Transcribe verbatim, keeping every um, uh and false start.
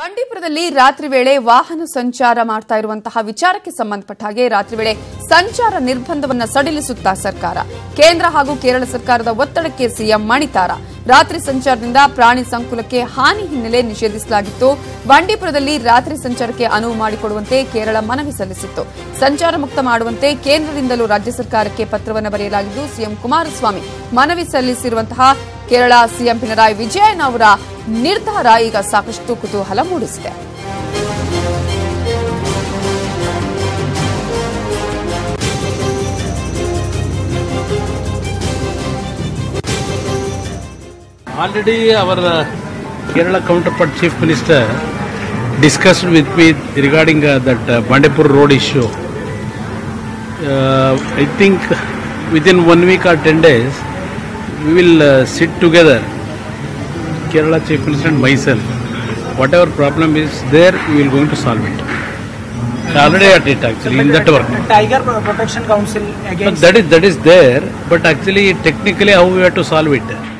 ಬಂಡೀಪುರದಲ್ಲಿ ರಾತ್ರಿ ವೇಳೆ ವಾಹನ ಸಂಚಾರ ಮಾಡ್ತಾ ಇರುವಂತಹ ವಿಚಾರಕ್ಕೆ ಸಂಬಂಧಪಟ್ಟ ಹಾಗೆ ರಾತ್ರಿ ವೇಳೆ ಸಂಚಾರ ನಿರ್ಬಂಧವನ್ನು ಸಡಿಲಿಸುತ್ತಾ ಸರ್ಕಾರ ಕೇಂದ್ರ ಹಾಗೂ ಕೇರಳ ಸರ್ಕಾರದ ಒತ್ತಡಕ್ಕೆ ಸಿಎಂ ಮಣಿತಾರ. ರಾತ್ರಿ ಸಂಚಾರದಿಂದ ಪ್ರಾಣಿ ಸಂಕುಲಕ್ಕೆ ಹಾನಿ ಹಿನ್ನೆಲೆ ನಿಷೇಧಿಸಲಾಗಿತ್ತು. ಬಂಡೀಪುರದಲ್ಲಿ ರಾತ್ರಿ ಸಂಚಾರಕ್ಕೆ ಅನುವು ಮಾಡಿಕೊಡುವಂತೆ ಕೇರಳ ಮನವಿ ಸಲ್ಲಿಸಿತ್ತು. ಸಂಚಾರ ಮುಕ್ತ ಮಾಡುವಂತೆ ಕೇಂದ್ರದಿಂದಲೂ ರಾಜ್ಯ ಸರ್ಕಾರಕ್ಕೆ ಪತ್ರವನ್ನು ಬರೆಯಲಾಗಿದ್ದು, ಸಿಎಂ ಕುಮಾರಸ್ವಾಮಿ ಮನವಿ ಸಲ್ಲಿಸಿರುವಂತಹ ಕೇರಳ ಸಿಎಂ ಪಿಣರಾಯಿ ವಿಜಯನ್ ಅವರ ನಿರ್ಧಾರ ಈಗ ಸಾಕಷ್ಟು ಕುತೂಹಲ ಮೂಡಿಸಿದೆ. Already our Kerala counterpart chief minister discussed with me regarding uh, that uh, Bandipur road issue. Uh, I think within one week or ten days we will uh, sit together, Kerala Chief Minister and myself. Whatever problem is there, we will going to solve it. Already at it actually, in that work. Tiger Protection Council against. That is that is there, but actually technically how we have to solve it.